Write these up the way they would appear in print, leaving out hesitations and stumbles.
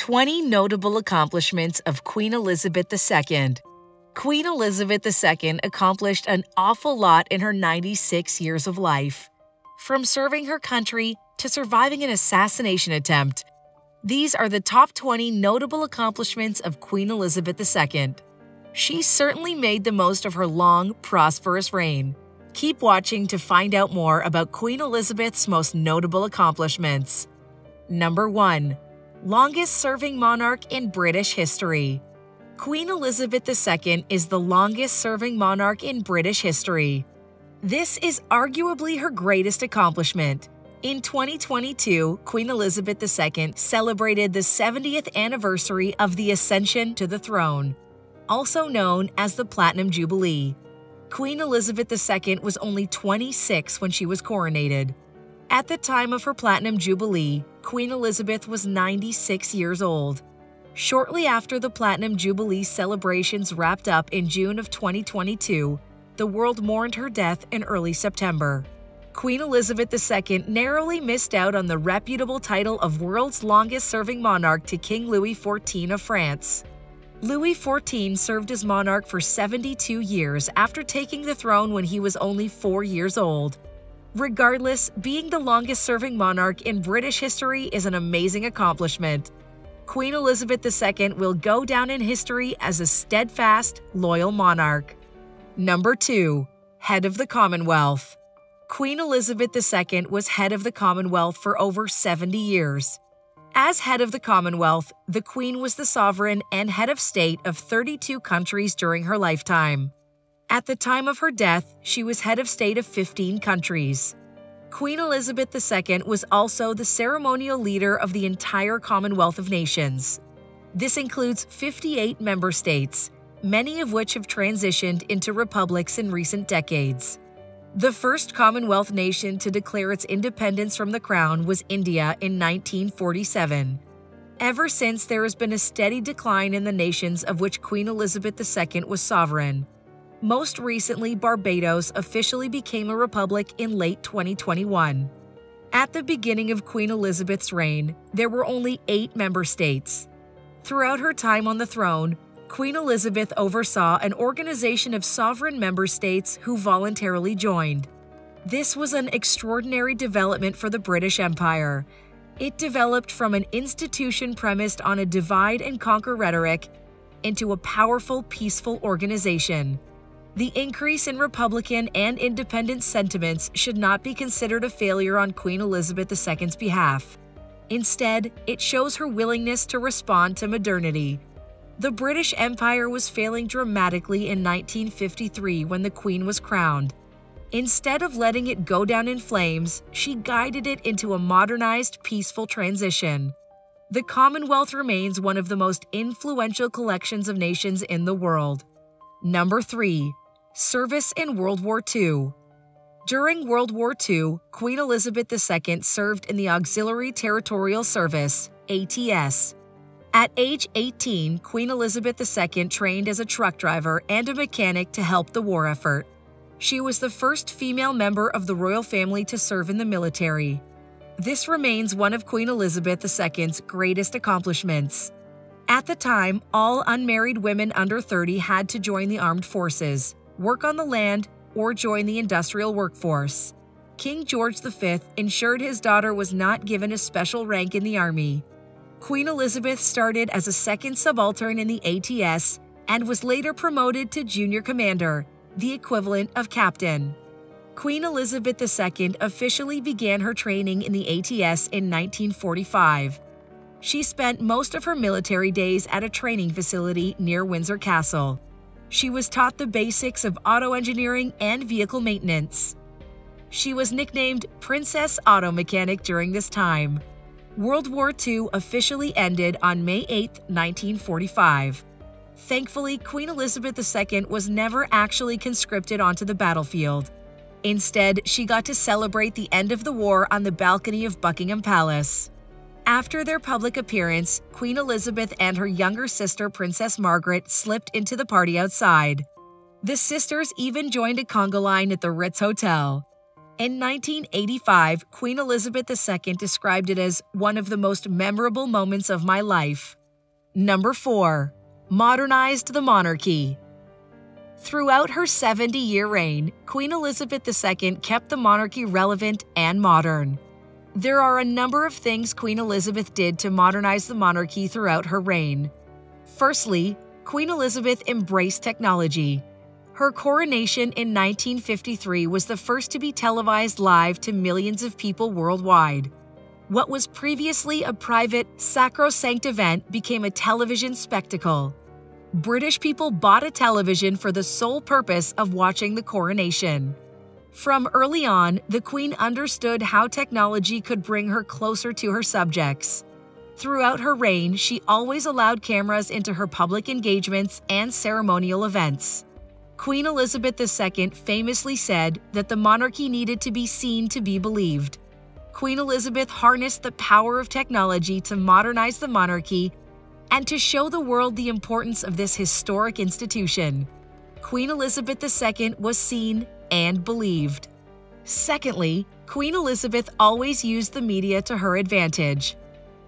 20 notable accomplishments of Queen Elizabeth II. Queen Elizabeth II accomplished an awful lot in her 96 years of life. From serving her country to surviving an assassination attempt, these are the top 20 notable accomplishments of Queen Elizabeth II. She certainly made the most of her long, prosperous reign. Keep watching to find out more about Queen Elizabeth's most notable accomplishments. Number 1. Longest-serving monarch in British history. Queen Elizabeth II is the longest-serving monarch in British history. This is arguably her greatest accomplishment. In 2022, Queen Elizabeth II celebrated the 70th anniversary of the ascension to the throne, also known as the Platinum Jubilee. Queen Elizabeth II was only 26 when she was coronated. At the time of her Platinum Jubilee, Queen Elizabeth was 96 years old. Shortly after the Platinum Jubilee celebrations wrapped up in June of 2022, the world mourned her death in early September. Queen Elizabeth II narrowly missed out on the reputable title of world's longest-serving monarch to King Louis XIV of France. Louis XIV served as monarch for 72 years after taking the throne when he was only 4 years old. Regardless, being the longest-serving monarch in British history is an amazing accomplishment. Queen Elizabeth II will go down in history as a steadfast, loyal monarch. Number 2. Head of the Commonwealth. Queen Elizabeth II was head of the Commonwealth for over 70 years. As head of the Commonwealth, the Queen was the sovereign and head of state of 32 countries during her lifetime. At the time of her death, she was head of state of 15 countries. Queen Elizabeth II was also the ceremonial leader of the entire Commonwealth of Nations. This includes 58 member states, many of which have transitioned into republics in recent decades. The first Commonwealth nation to declare its independence from the Crown was India in 1947. Ever since, there has been a steady decline in the nations of which Queen Elizabeth II was sovereign. Most recently, Barbados officially became a republic in late 2021. At the beginning of Queen Elizabeth's reign, there were only 8 member states. Throughout her time on the throne, Queen Elizabeth oversaw an organization of sovereign member states who voluntarily joined. This was an extraordinary development for the British Empire. It developed from an institution premised on a divide-and-conquer rhetoric into a powerful, peaceful organization. The increase in Republican and independent sentiments should not be considered a failure on Queen Elizabeth II's behalf. Instead, it shows her willingness to respond to modernity. The British Empire was failing dramatically in 1953 when the Queen was crowned. Instead of letting it go down in flames, she guided it into a modernized, peaceful transition. The Commonwealth remains one of the most influential collections of nations in the world. Number 3. Service in World War II. During World War II, Queen Elizabeth II served in the Auxiliary Territorial Service, ATS. At age 18, Queen Elizabeth II trained as a truck driver and a mechanic to help the war effort. She was the first female member of the royal family to serve in the military. This remains one of Queen Elizabeth II's greatest accomplishments. At the time, all unmarried women under 30 had to join the armed forces, work on the land, or join the industrial workforce. King George V ensured his daughter was not given a special rank in the army. Queen Elizabeth started as a second subaltern in the ATS and was later promoted to junior commander, the equivalent of captain. Queen Elizabeth II officially began her training in the ATS in 1945. She spent most of her military days at a training facility near Windsor Castle. She was taught the basics of auto engineering and vehicle maintenance. She was nicknamed Princess Auto Mechanic during this time. World War II officially ended on May 8, 1945. Thankfully, Queen Elizabeth II was never actually conscripted onto the battlefield. Instead, she got to celebrate the end of the war on the balcony of Buckingham Palace. After their public appearance, Queen Elizabeth and her younger sister, Princess Margaret, slipped into the party outside. The sisters even joined a conga line at the Ritz Hotel. In 1985, Queen Elizabeth II described it as one of the most memorable moments of my life. Number 4. Modernized the monarchy. Throughout her 70-year reign, Queen Elizabeth II kept the monarchy relevant and modern. There are a number of things Queen Elizabeth did to modernize the monarchy throughout her reign. Firstly, Queen Elizabeth embraced technology. Her coronation in 1953 was the first to be televised live to millions of people worldwide. What was previously a private, sacrosanct event became a television spectacle. British people bought a television for the sole purpose of watching the coronation. From early on, the Queen understood how technology could bring her closer to her subjects. Throughout her reign, she always allowed cameras into her public engagements and ceremonial events. Queen Elizabeth II famously said that the monarchy needed to be seen to be believed. Queen Elizabeth harnessed the power of technology to modernize the monarchy and to show the world the importance of this historic institution. Queen Elizabeth II was seen and believed. Secondly, Queen Elizabeth always used the media to her advantage.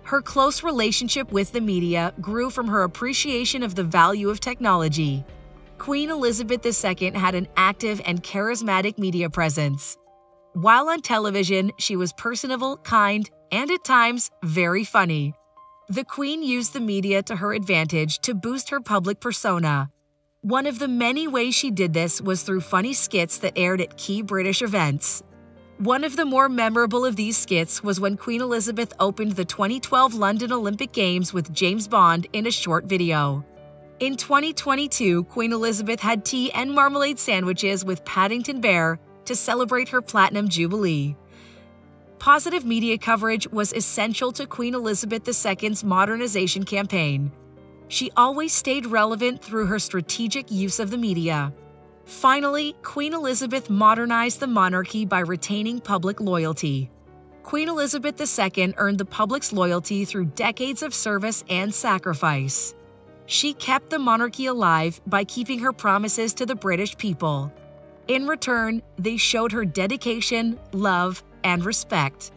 Her close relationship with the media grew from her appreciation of the value of technology. Queen Elizabeth II had an active and charismatic media presence. While on television, she was personable, kind, and at times, very funny. The Queen used the media to her advantage to boost her public persona. One of the many ways she did this was through funny skits that aired at key British events. One of the more memorable of these skits was when Queen Elizabeth opened the 2012 London Olympic Games with James Bond in a short video. In 2022, Queen Elizabeth had tea and marmalade sandwiches with Paddington Bear to celebrate her Platinum Jubilee. Positive media coverage was essential to Queen Elizabeth II's modernization campaign. She always stayed relevant through her strategic use of the media. Finally, Queen Elizabeth modernized the monarchy by retaining public loyalty. Queen Elizabeth II earned the public's loyalty through decades of service and sacrifice. She kept the monarchy alive by keeping her promises to the British people. In return, they showed her dedication, love, and respect.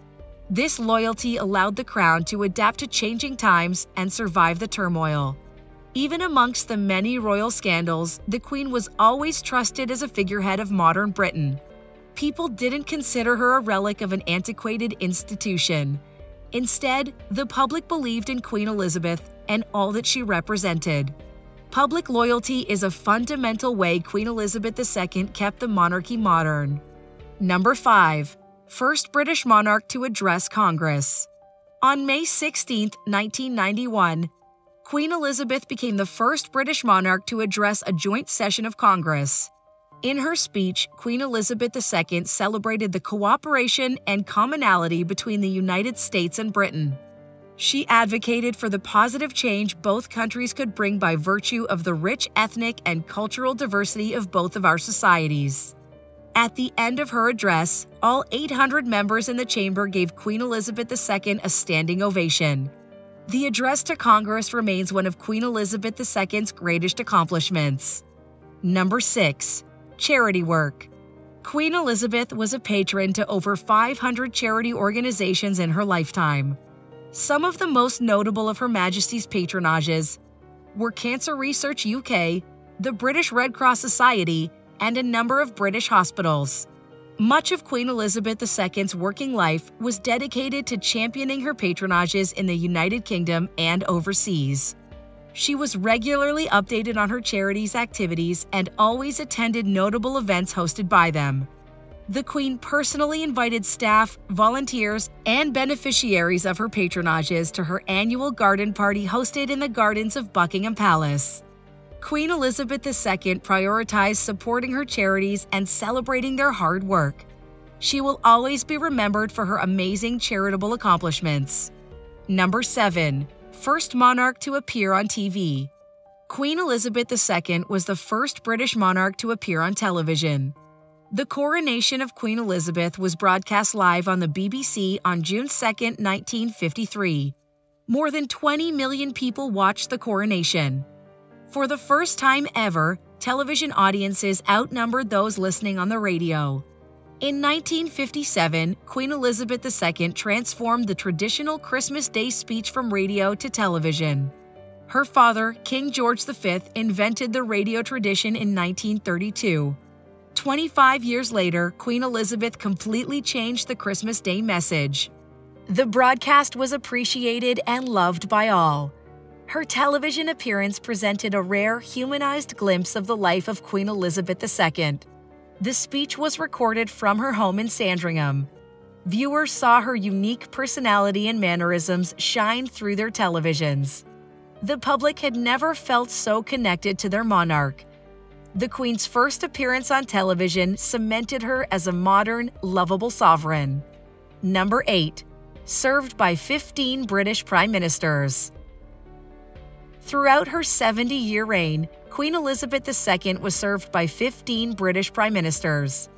This loyalty allowed the crown to adapt to changing times and survive the turmoil. Even amongst the many royal scandals, the Queen was always trusted as a figurehead of modern Britain. People didn't consider her a relic of an antiquated institution. Instead, the public believed in Queen Elizabeth and all that she represented. Public loyalty is a fundamental way Queen Elizabeth II kept the monarchy modern. Number 5. First British monarch to address Congress. On May 16, 1991, Queen Elizabeth became the first British monarch to address a joint session of Congress. In her speech, Queen Elizabeth II celebrated the cooperation and commonality between the United States and Britain. She advocated for the positive change both countries could bring by virtue of the rich ethnic and cultural diversity of both of our societies. At the end of her address, all 800 members in the chamber gave Queen Elizabeth II a standing ovation. The address to Congress remains one of Queen Elizabeth II's greatest accomplishments. Number 6. Charity work. Queen Elizabeth was a patron to over 500 charity organizations in her lifetime. Some of the most notable of Her Majesty's patronages were Cancer Research UK, the British Red Cross Society, and a number of British hospitals. Much of Queen Elizabeth II's working life was dedicated to championing her patronages in the United Kingdom and overseas. She was regularly updated on her charities' activities and always attended notable events hosted by them. The Queen personally invited staff, volunteers, and beneficiaries of her patronages to her annual garden party hosted in the gardens of Buckingham Palace. Queen Elizabeth II prioritized supporting her charities and celebrating their hard work. She will always be remembered for her amazing charitable accomplishments. Number 7. First monarch to appear on TV. Queen Elizabeth II was the first British monarch to appear on television. The coronation of Queen Elizabeth was broadcast live on the BBC on June 2, 1953. More than 20 million people watched the coronation. For the first time ever, television audiences outnumbered those listening on the radio. In 1957, Queen Elizabeth II transformed the traditional Christmas Day speech from radio to television. Her father, King George V, invented the radio tradition in 1932. 25 years later, Queen Elizabeth completely changed the Christmas Day message. The broadcast was appreciated and loved by all. Her television appearance presented a rare, humanized glimpse of the life of Queen Elizabeth II. The speech was recorded from her home in Sandringham. Viewers saw her unique personality and mannerisms shine through their televisions. The public had never felt so connected to their monarch. The Queen's first appearance on television cemented her as a modern, lovable sovereign. Number 8. Served by 15 British Prime Ministers. Throughout her 70-year reign, Queen Elizabeth II was served by 15 British Prime Ministers.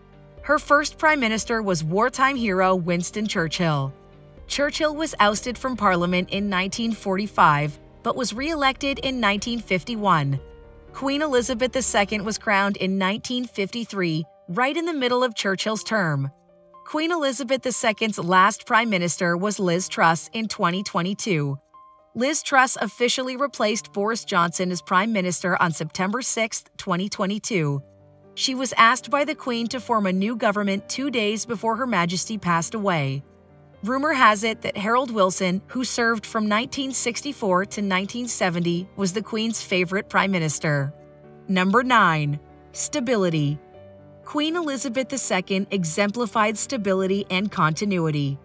Her first Prime Minister was wartime hero Winston Churchill. Churchill was ousted from Parliament in 1945, but was re-elected in 1951. Queen Elizabeth II was crowned in 1953, right in the middle of Churchill's term. Queen Elizabeth II's last Prime Minister was Liz Truss in 2022. Liz Truss officially replaced Boris Johnson as Prime Minister on September 6, 2022. She was asked by the Queen to form a new government 2 days before Her Majesty passed away. Rumor has it that Harold Wilson, who served from 1964 to 1970, was the Queen's favorite Prime Minister. Number 9. Stability. Queen Elizabeth II exemplified stability and continuity.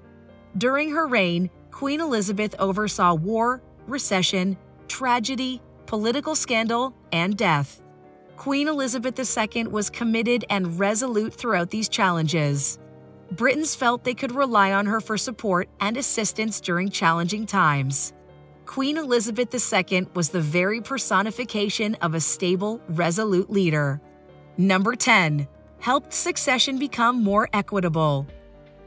During her reign, Queen Elizabeth oversaw war, recession, tragedy, political scandal, and death. Queen Elizabeth II was committed and resolute throughout these challenges. Britons felt they could rely on her for support and assistance during challenging times. Queen Elizabeth II was the very personification of a stable, resolute leader. Number 10. Helped succession become more equitable.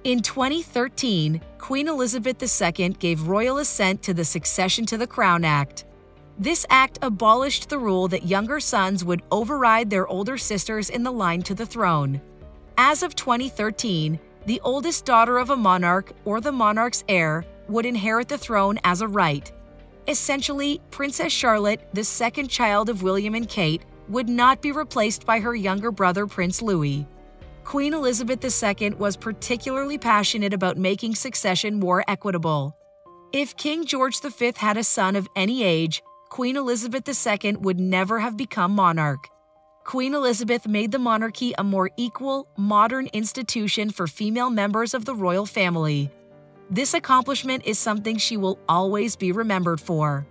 In 2013, Queen Elizabeth II gave royal assent to the Succession to the Crown Act. This act abolished the rule that younger sons would override their older sisters in the line to the throne. As of 2013, the oldest daughter of a monarch or the monarch's heir would inherit the throne as a right. Essentially, Princess Charlotte, the second child of William and Kate, would not be replaced by her younger brother, Prince Louis. Queen Elizabeth II was particularly passionate about making succession more equitable. If King George V had a son of any age, Queen Elizabeth II would never have become monarch. Queen Elizabeth made the monarchy a more equal, modern institution for female members of the royal family. This accomplishment is something she will always be remembered for.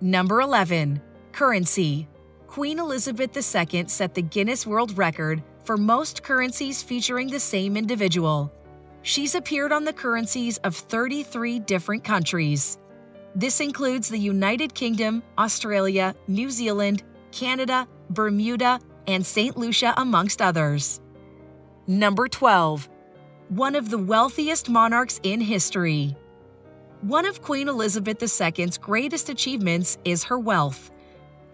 Number 11. Currency. Queen Elizabeth II set the Guinness World Record for most currencies featuring the same individual. She's appeared on the currencies of 33 different countries. This includes the United Kingdom, Australia, New Zealand, Canada, Bermuda, and St. Lucia, amongst others. Number 12. One of the wealthiest monarchs in history. One of Queen Elizabeth II's greatest achievements is her wealth.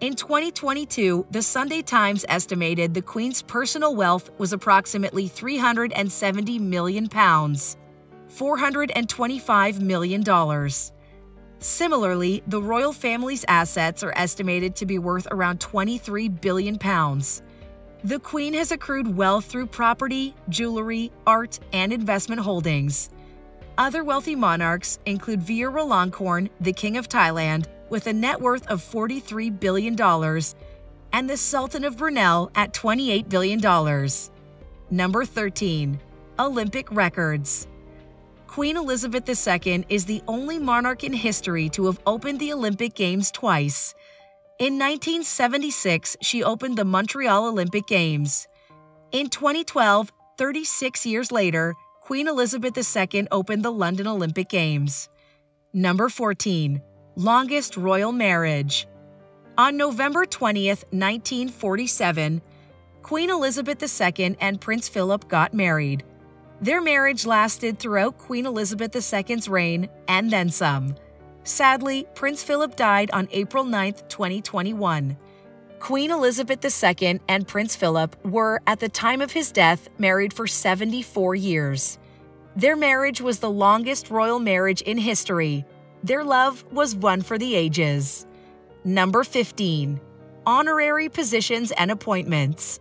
In 2022, the Sunday Times estimated the Queen's personal wealth was approximately £370 million, $425 million. Similarly, the royal family's assets are estimated to be worth around £23 billion. The Queen has accrued wealth through property, jewelry, art, and investment holdings. Other wealthy monarchs include Vajiralongkorn, the King of Thailand, with a net worth of $43 billion, and the Sultan of Brunei at $28 billion. Number 13. Olympic records. Queen Elizabeth II is the only monarch in history to have opened the Olympic Games twice. In 1976, she opened the Montreal Olympic Games. In 2012, 36 years later, Queen Elizabeth II opened the London Olympic Games. Number 14. Longest royal marriage. On November 20, 1947, Queen Elizabeth II and Prince Philip got married. Their marriage lasted throughout Queen Elizabeth II's reign and then some. Sadly, Prince Philip died on April 9, 2021. Queen Elizabeth II and Prince Philip were, at the time of his death, married for 74 years. Their marriage was the longest royal marriage in history. Their love was one for the ages. Number 15. Honorary positions and appointments.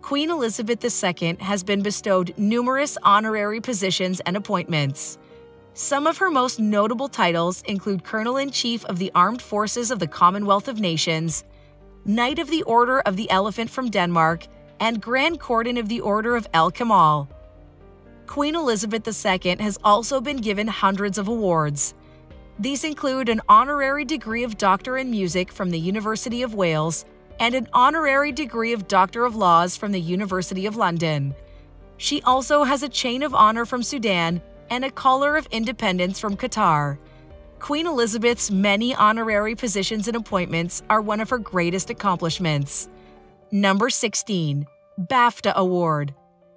Queen Elizabeth II has been bestowed numerous honorary positions and appointments. Some of her most notable titles include Colonel-in-Chief of the Armed Forces of the Commonwealth of Nations, Knight of the Order of the Elephant from Denmark, and Grand Cordon of the Order of El Kemal. Queen Elizabeth II has also been given hundreds of awards. These include an honorary degree of Doctor in Music from the University of Wales and an honorary degree of Doctor of Laws from the University of London. She also has a Chain of Honor from Sudan and a Collar of Independence from Qatar. Queen Elizabeth's many honorary positions and appointments are one of her greatest accomplishments. Number 16. BAFTA Award.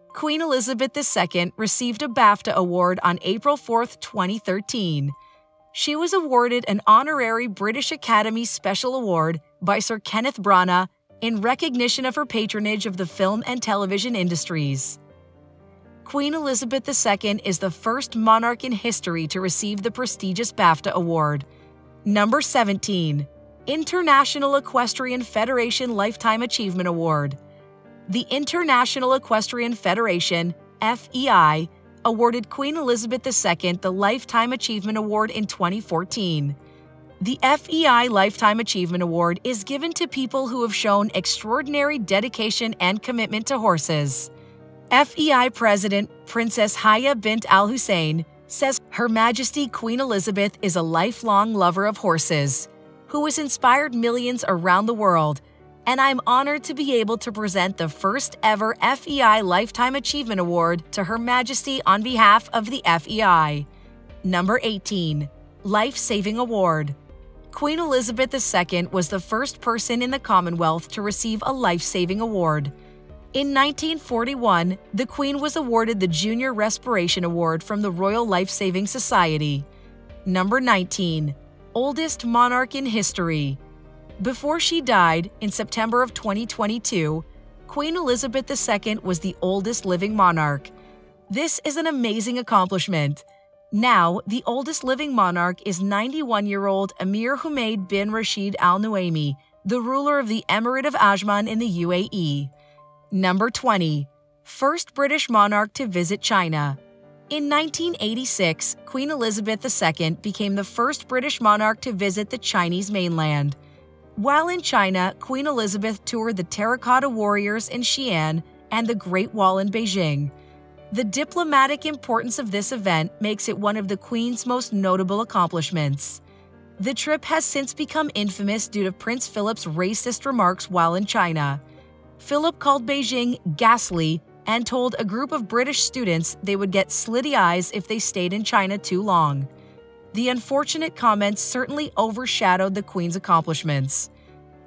Queen Elizabeth II received a BAFTA Award on April 4, 2013. She was awarded an honorary British Academy Special Award by Sir Kenneth Branagh in recognition of her patronage of the film and television industries. Queen Elizabeth II is the first monarch in history to receive the prestigious BAFTA Award. Number 17. International Equestrian Federation Lifetime Achievement Award. The International Equestrian Federation, FEI, awarded Queen Elizabeth II the Lifetime Achievement Award in 2014. The FEI Lifetime Achievement Award is given to people who have shown extraordinary dedication and commitment to horses. FEI President Princess Haya bint Al Hussein says Her Majesty Queen Elizabeth is a lifelong lover of horses, who has inspired millions around the world, and I'm honored to be able to present the first ever FEI Lifetime Achievement Award to Her Majesty on behalf of the FEI. Number 18. Life-Saving Award. Queen Elizabeth II was the first person in the Commonwealth to receive a life-saving award. In 1941, the Queen was awarded the Junior Respiration Award from the Royal Life-Saving Society. Number 19. Oldest Monarch in History. Before she died, in September of 2022, Queen Elizabeth II was the oldest living monarch. This is an amazing accomplishment. Now, the oldest living monarch is 91-year-old Amir Humaid bin Rashid Al Nuaimi, the ruler of the Emirate of Ajman in the UAE. Number 20. First British monarch to visit China. In 1986, Queen Elizabeth II became the first British monarch to visit the Chinese mainland. While in China, Queen Elizabeth toured the Terracotta Warriors in Xi'an and the Great Wall in Beijing. The diplomatic importance of this event makes it one of the Queen's most notable accomplishments. The trip has since become infamous due to Prince Philip's racist remarks while in China. Philip called Beijing ghastly and told a group of British students they would get slitty eyes if they stayed in China too long. The unfortunate comments certainly overshadowed the Queen's accomplishments.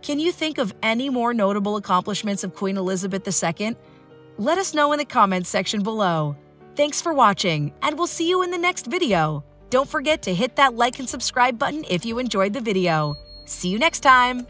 Can you think of any more notable accomplishments of Queen Elizabeth II? Let us know in the comments section below. Thanks for watching, and we'll see you in the next video. Don't forget to hit that like and subscribe button if you enjoyed the video. See you next time!